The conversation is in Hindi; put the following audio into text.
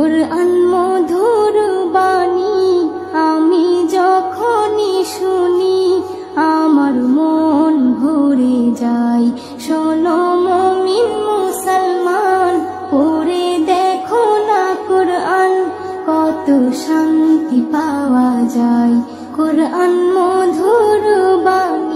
कुरान मधुर बाणी आमी जखनी शुनी आमार मन भरे जाए। शोनो मुमिन मुसलमान पढ़े देखो ना कुरान कत शांति पावा जाए। कुरान मधुर बाणी।